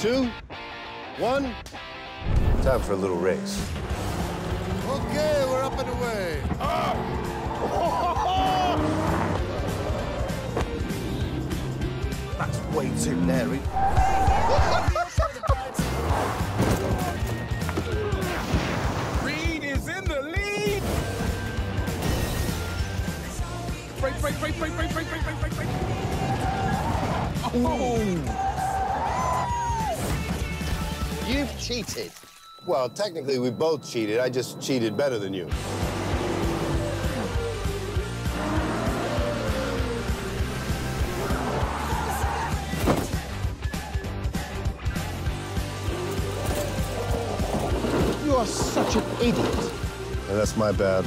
2, 1. Time for a little race. Okay, we're up and away. Up! Oh! That's way too narrow. Reid is in the lead. Break, break, break, break, break, break, break, break, break. Oh! You've cheated. Well, technically, we both cheated. I just cheated better than you. You are such an idiot. Yeah, that's my bad.